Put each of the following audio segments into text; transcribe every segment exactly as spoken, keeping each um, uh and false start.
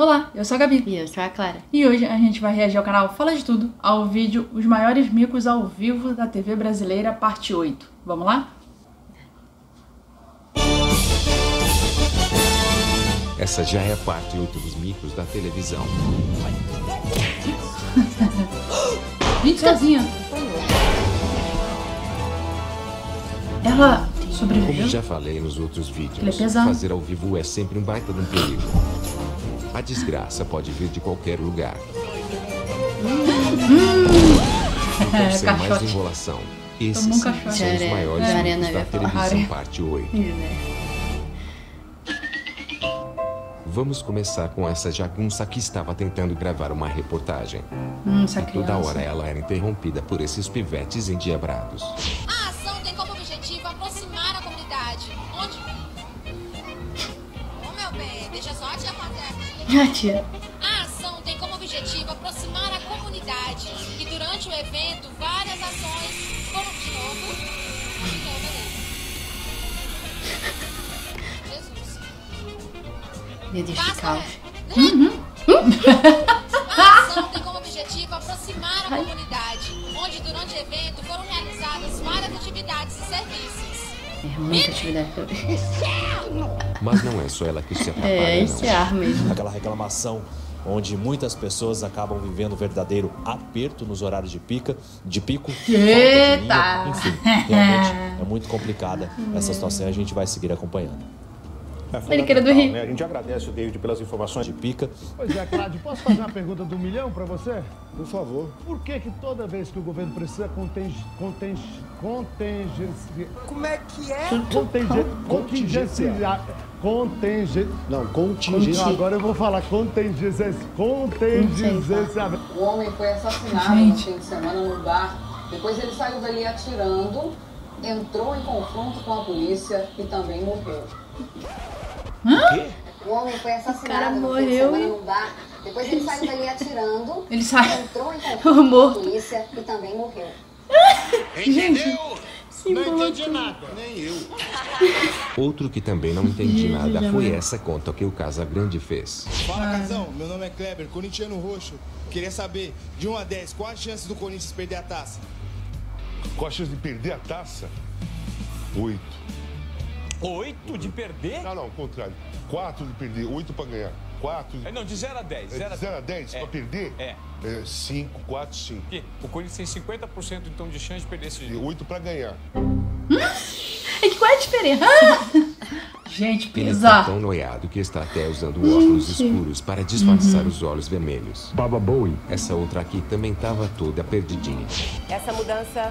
Olá, eu sou a Gabi. E eu sou a Clara. E hoje a gente vai reagir ao canal Fala de Tudo, ao vídeo Os Maiores Micos ao Vivo da T V Brasileira, parte oito. Vamos lá? Essa já é a parte oito dos micos da televisão. Gente, sozinha. Ela sobreviveu? Como já falei nos outros vídeos, fazer ao vivo é sempre um baita de um perigo. A desgraça pode vir de qualquer lugar. Então, sem mais enrolação, esses são os maiores micos da televisão, parte oito. Vamos começar com essa jagunça que estava tentando gravar uma reportagem. Hum, essa criança. Toda hora ela era interrompida por esses pivetes endiabrados. A ação tem como objetivo aproximar a comunidade, onde... Deixa só a tia Paterna. A tia. A ação tem como objetivo aproximar a comunidade. E durante o evento, várias ações foram de novo. De novo, beleza. Jesus. Meu Deus, que caos. Uhum. A ação tem como objetivo aproximar a comunidade. Onde durante o evento foram realizadas várias atividades e serviços. É muita atividade. Mas não é só ela que se atrapalha. É, esse ar mesmo. Aquela reclamação onde muitas pessoas acabam vivendo um verdadeiro aperto nos horários de pica, de pico. Eita! Enfim, realmente é muito complicada essa situação e a gente vai seguir acompanhando. É ele queria do Rio. Né? A gente agradece o David pelas informações de pica. Pois é, Cláudio, posso fazer uma pergunta do milhão pra você? Por favor. Por que que toda vez que o governo precisa contenge... contenge... contingência... Como é que é? Contingência... Contingência... Contingência... Não, contingência... Agora eu vou falar contingência... Contingência... O homem foi assassinado no fim de semana no bar. Depois ele saiu dali atirando, entrou em confronto com a polícia e também morreu. Hã? O homem foi assassinado. O cara morreu e... no bar. Depois ele, ele saiu dali atirando. Ele saiu. Entrou em confronto com a polícia e também morreu. Entendeu? Sim, não entendi nada. Nem eu. Outro que também não entendi nada foi essa conta que o Casagrande fez. Fala, Casão. Meu nome é Kleber, corintiano roxo. Queria saber, de um a dez, qual a chance do Corinthians perder a taça? Qual a chance de perder a taça? oito. Oito de perder? Não, não, o contrário. Quatro de perder, oito pra ganhar. Quatro de... Não, de zero a dez. Zero de zero a dez, dez é. Pra perder? É. É cinco, quatro, cinco. E o Corinthians tem cinquenta por cento então de chance de perder esse jogo. E oito pra ganhar. Hum? É que qual é a diferença? Gente, pesado. Ele tá tão noiado que está até usando óculos escuros para disfarçar uhum. os olhos vermelhos. Baba Bowie. Essa outra aqui também tava toda perdidinha. Essa mudança...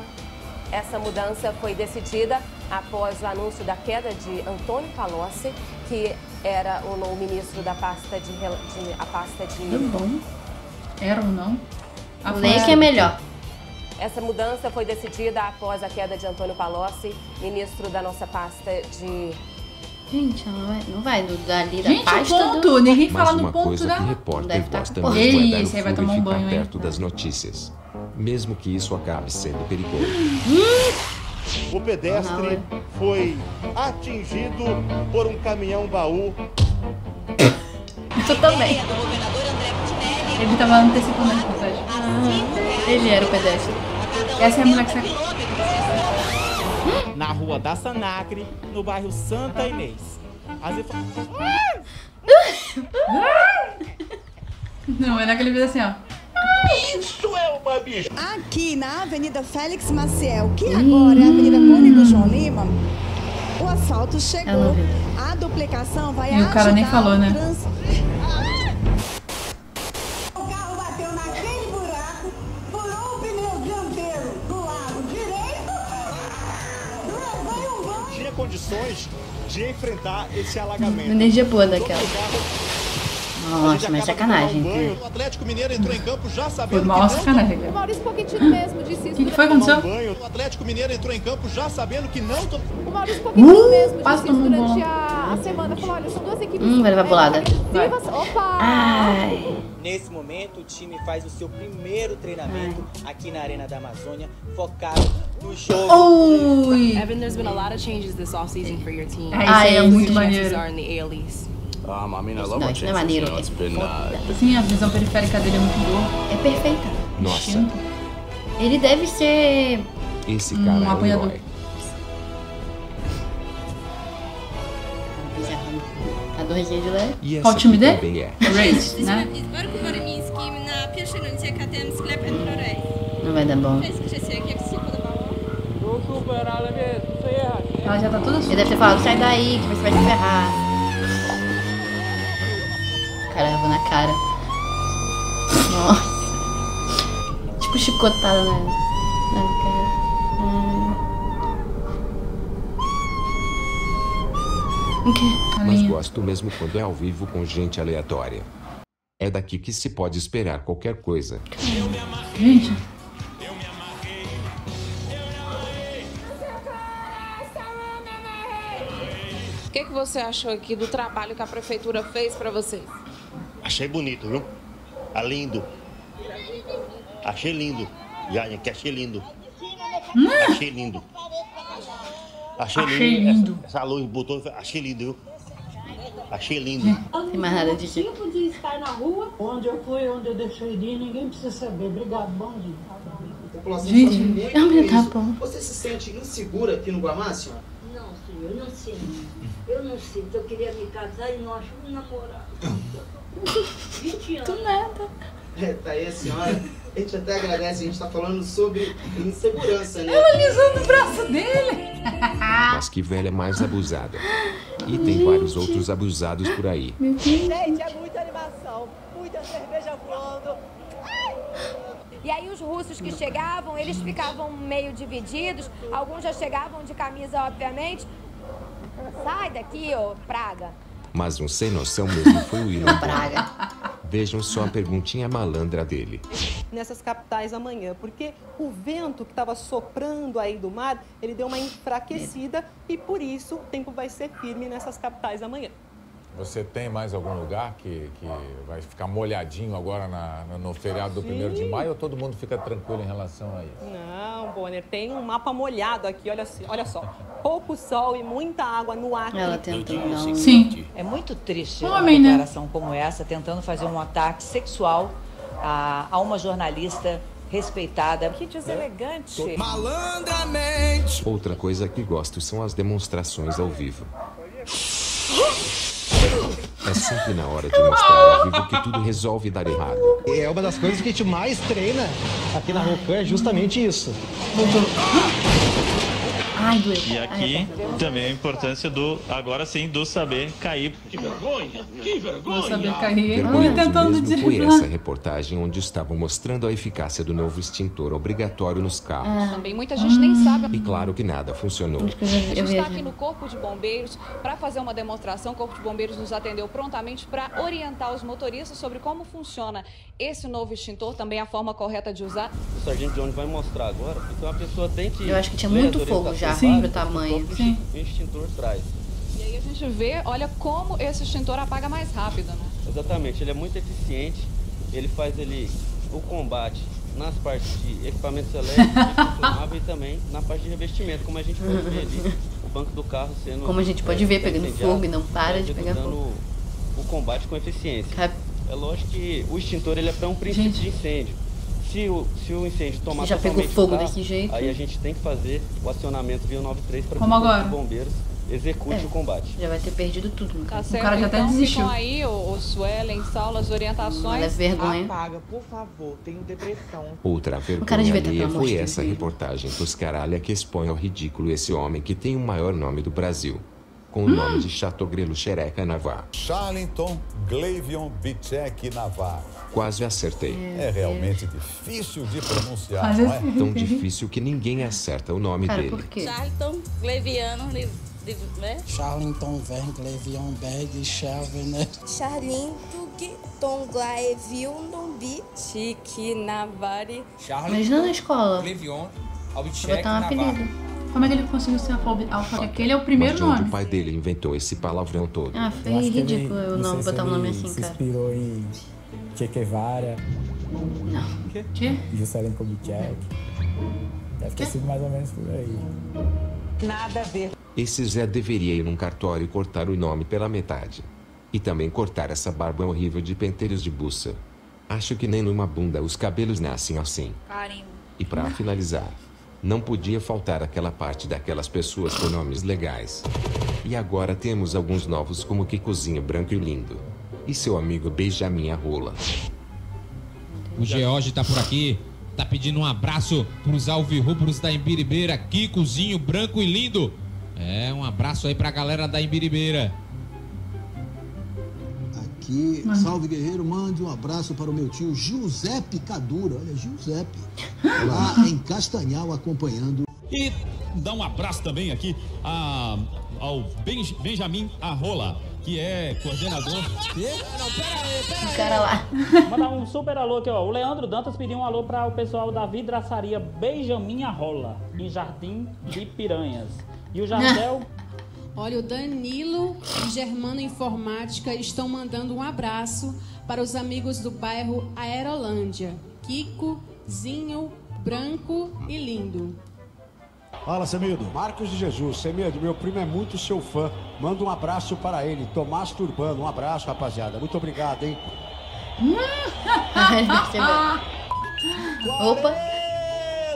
Essa mudança foi decidida após o anúncio da queda de Antônio Palocci, que era o, o ministro da pasta de... de a pasta de... Bom. Era ou não? A lei que é melhor. Essa mudança foi decidida após a queda de Antônio Palocci, ministro da nossa pasta de... Gente, ela não vai, não vai do, dali da gente, pasta ponto, do... ninguém fala no ponto da... Repórter gosta mesmo é dar isso, aí vai tomar um banho, hein? Perto das notícias. Mesmo que isso acabe sendo perigoso. O pedestre foi atingido por um caminhão-baú. Isso também. Ele tava antecipando as coisas. Ah, ele era o pedestre. Essa é a mulher que saiu. Na rua da Sanacre, no bairro Santa Inês. As... Não, é naquele vídeo assim, ó. Isso é uma bicha! Aqui na Avenida Félix Maciel, que agora é a Avenida Cônigo João Lima, o asfalto chegou. A duplicação vai ajudar... E o cara nem falou, né? Trans... O carro bateu naquele buraco, pulou o pneu dianteiro do lado direito, levou um banho... Tinha condições de enfrentar esse alagamento. Energia boa daquela. Nossa, mas sacanagem. O Atlético Mineiro entrou em campo já sabendo. Nossa, sacanagem. O Maurício Pochettino mesmo disse isso. O que foi aconteceu? O Atlético Mineiro entrou em campo já sabendo que não. O Maurício Pochettino mesmo disse isso durante a semana. Falou: olha, são duas equipes. Hum, vai levar bolada. Opa! Nesse momento, o time faz o seu primeiro treinamento aqui na Arena da Amazônia, focado no jogo. Evan, there's been a lot of changes this off-season for your team. Ah, é muito maneiro. Estudante, não é maneiro? É foda. Sim, a visão periférica dele é muito boa. É perfeita. Nossa. Ele deve ser... Esse cara um é um apoiador. Qual o time dele? Race, né? Não vai dar bom. Ela já tá toda suja. Ele deve ter falado, sai daí que você vai se ferrar. Cara, eu vou na cara. Nossa. Tipo chicotada na, na cara. Hum. O quê? Mas gosto mesmo quando é ao vivo com gente aleatória. É daqui que se pode esperar qualquer coisa. Gente. O que, que você achou aqui do trabalho que a prefeitura fez para vocês? Achei bonito, viu? Ah, lindo. Achei lindo. Já, que achei lindo. Hum? Achei lindo. Achei, achei lindo. lindo. Essa, essa luz botou, achei lindo, viu? Achei lindo. Não tem mais nada de jeito. Eu podia estar na rua. Onde eu fui, onde eu deixei de ir, ninguém precisa saber. Obrigado, bom dia. A população gente, tá muito bom. Você se sente insegura aqui no Guamá, senhora? Não, senhor, eu não sei. Eu não sei, eu queria me casar e não acho um namorado. vinte anos. Do nada. É, tá aí a senhora. A gente até agradece, a gente tá falando sobre insegurança, né? Ela alisando o braço dele. Mas que velha mais abusada. E tem gente. vários outros abusados por aí. Gente, é muita animação, muita cerveja voando. Ai! E aí os russos que chegavam, eles ficavam meio divididos. Alguns já chegavam de camisa, obviamente. Sai daqui, ô praga. Mas um sem noção mesmo foi o Irã Praga. Vejam só a perguntinha malandra dele. Nessas capitais amanhã, porque o vento que estava soprando aí do mar, ele deu uma enfraquecida e por isso o tempo vai ser firme nessas capitais amanhã. Você tem mais algum lugar que, que vai ficar molhadinho agora na, no feriado do primeiro de maio ou todo mundo fica tranquilo em relação a isso? Não, Bonner, tem um mapa molhado aqui, olha, olha só. Pouco sol e muita água no ar. Ela tentou, não. Sim. É muito triste uma declaração como essa, tentando fazer um ataque sexual a, a uma jornalista respeitada. Que deselegante. É. Malandramente. Outra coisa que gosto são as demonstrações ao vivo. É sempre na hora de mostrar ao vivo que tudo resolve dar errado. É uma das coisas que a gente mais treina aqui na Rocam, é justamente isso. Ai, doeu. E aqui também a importância do, agora sim, do saber cair. Que vergonha, que vergonha. Do saber cair. Tentando mesmo foi essa reportagem onde estavam mostrando a eficácia do novo extintor obrigatório nos carros. Ah. Também muita gente ah. nem sabe. E claro que nada funcionou. A gente está aqui no Corpo de Bombeiros para fazer uma demonstração. O Corpo de Bombeiros nos atendeu prontamente para orientar os motoristas sobre como funciona esse novo extintor, também a forma correta de usar. O sargento Johnny vai mostrar agora, então a pessoa tem que... Eu acho que tinha muito fogo já. Sim, o tamanho. Sim. O extintor traz. E aí a gente vê, olha como esse extintor apaga mais rápido, né? Exatamente, ele é muito eficiente, ele faz ali o combate nas partes de equipamento elétrico, e também na parte de revestimento, como a gente pode ver ali, o banco do carro sendo... Como a gente pode é, ver, pegando fogo e não para de pegar fogo. O combate com eficiência. Cap... É lógico que o extintor ele é para um princípio gente. de incêndio. Se o, se o incêndio tomar já pegou fogo carro, desse jeito, aí a gente tem que fazer o acionamento via noventa e três para que os bombeiros execute é, o combate. Já vai ter perdido tudo. Tá o certo, cara já então, até desistiu. Então aí, o, o Suelen, Saulo, as orientações. Mas é vergonha. Apaga, por favor, tenho depressão. Outra vergonha alheia foi essa reportagem dos caralha que expõe ao ridículo esse homem que tem o maior nome do Brasil. Com hum. o nome de Chatogrelo Xereca Navarro. Charlenton Glevion Bitek Navarro. Quase acertei. É, é realmente difícil de pronunciar, Mas não é? é? Tão difícil que ninguém acerta o nome Cara, dele. Por quê? Charlenton Gleviano, né? Charlenton Vern Glevion Beg Chave, né? Charlenton Glevion Glevion Bitek Navarro. Imagina na escola. Glevion Bitek Navarro. Como é que ele conseguiu ser alfabeto? Aquele é o primeiro Mas de onde nome. O pai dele inventou esse palavrão todo. Ah, foi eu ridículo ele, eu não botar um nome assim, se cara. inspirou em Che Guevara. Não. Que? Que? Juscelin Kubitschek. Deve ter sido mais ou menos por aí. Nada a ver. Esse Zé deveria ir num cartório e cortar o nome pela metade. E também cortar essa barba horrível de penteiros de buça. Acho que nem numa bunda os cabelos nascem assim. Parem. E pra finalizar, não podia faltar aquela parte daquelas pessoas com nomes legais. E agora temos alguns novos como Kikozinho Branco e Lindo. E seu amigo beija minha rola. O George tá por aqui. Tá pedindo um abraço pros alvirrubros da Imbiribeira. Kikozinho Branco e Lindo. É, um abraço aí pra galera da Imbiribeira. Aqui, salve guerreiro, mande um abraço para o meu tio Giuseppe Cadura. Olha, Giuseppe, lá em Castanhal acompanhando. E dá um abraço também aqui a, ao Benj, Benjamin Arrola, que é coordenador... E... Não, pera aí, pera aí. O cara lá. Mandar um super alô aqui, ó. O Leandro Dantas pediu um alô para o pessoal da vidraçaria Benjamin Arrola, em Jardim de Piranhas. E o Jardel... Olha, o Danilo e Germano Informática estão mandando um abraço para os amigos do bairro Aerolândia. Kikozinho, Branco e Lindo. Fala, Semido. Marcos de Jesus. Semido, meu primo é muito seu fã. Manda um abraço para ele. Tomás Turbano. Um abraço, rapaziada. Muito obrigado, hein? Opa!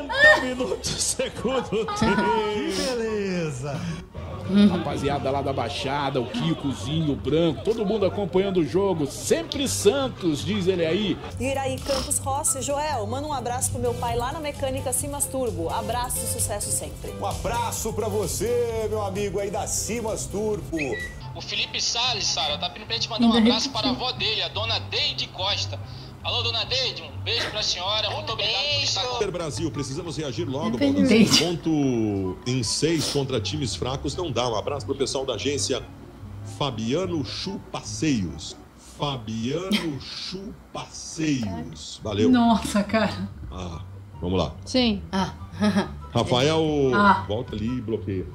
quarenta minutos, segundo tempo. Que beleza! Hum. Rapaziada lá da Baixada, o Kikozinho, o Branco, todo mundo acompanhando o jogo, sempre Santos, diz ele aí. Iraí Campos Rossi, Joel, manda um abraço pro meu pai lá na mecânica Simas Turbo, abraço, sucesso sempre. Um abraço pra você, meu amigo aí da Simas Turbo. O Felipe Salles, Sara, tá pedindo pra gente mandar um abraço para a avó dele, a dona Deide Costa. Alô, dona Deide, um beijo pra senhora, muito obrigado por estar aqui. Brasil, precisamos reagir logo. Ponto em seis contra times fracos não dá. Um abraço pro pessoal da agência Fabiano Chupaceios. Fabiano Chupaceios. Valeu. Nossa, cara. Ah, vamos lá. Sim. Ah. Rafael, ah. volta ali e bloqueia.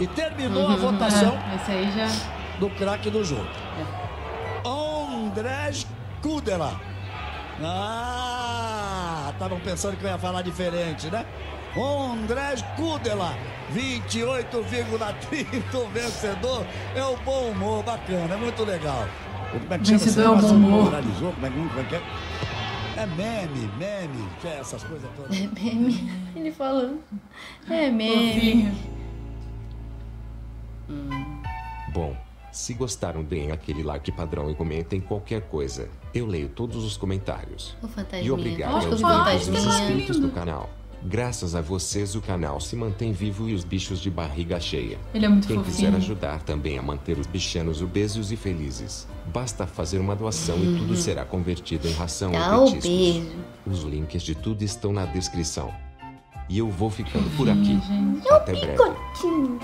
E terminou uhum, a votação uhum. Esse aí já... do craque do jogo. Uhum. Andrés Kudela. Ah, estavam pensando que eu ia falar diferente, né? Andrés Kudela, vinte e oito vírgula trinta, o vencedor é o bom humor, bacana, é muito legal. Como é que chama? Vencedor é o bom humor. É meme, meme, é essas coisas todas. É meme, ele falou. É meme. Hum. Bom. Se gostaram, deem aquele like padrão e comentem qualquer coisa. Eu leio todos os comentários. O fantasminha. E obrigado aos novos inscritos do canal. Graças a vocês o canal se mantém vivo e os bichos de barriga cheia. Ele é muito Quem fofinho. Quiser ajudar também a manter os bichanos obesos e felizes, basta fazer uma doação uhum. e tudo será convertido em ração ou petiscos. Os links de tudo estão na descrição. E eu vou ficando por aqui. Hum, Até eu breve. Picotinho.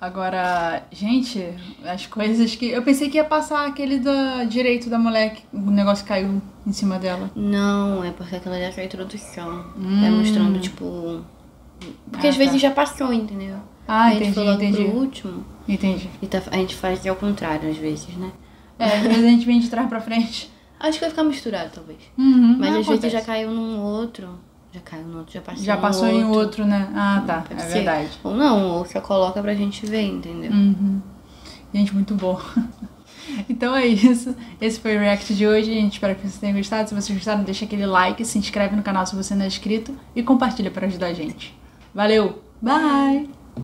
Agora, gente, as coisas que... Eu pensei que ia passar aquele da direito da mulher que o negócio caiu em cima dela. Não, é porque aquela já foi a introdução. Hum. Vai mostrando, tipo... Porque ah, às tá. vezes já passou, entendeu? Ah, a gente entendi, falou entendi. Pro último. Entendi. E tá, a gente faz ao contrário às vezes, né? É, às vezes a gente vem de trás pra frente. Acho que vai ficar misturado, talvez. Uhum, mas às vezes já caiu num outro... Já caiu no outro, já passou Já passou em outro, outro né? Ah, tá. Pode é ser. Verdade. Ou não, ou já coloca pra gente ver, entendeu? Uhum. Gente, muito bom. Então é isso. Esse foi o react de hoje. Gente, espero que vocês tenham gostado. Se vocês gostaram, deixa aquele like, se inscreve no canal se você não é inscrito e compartilha pra ajudar a gente. Valeu! Bye!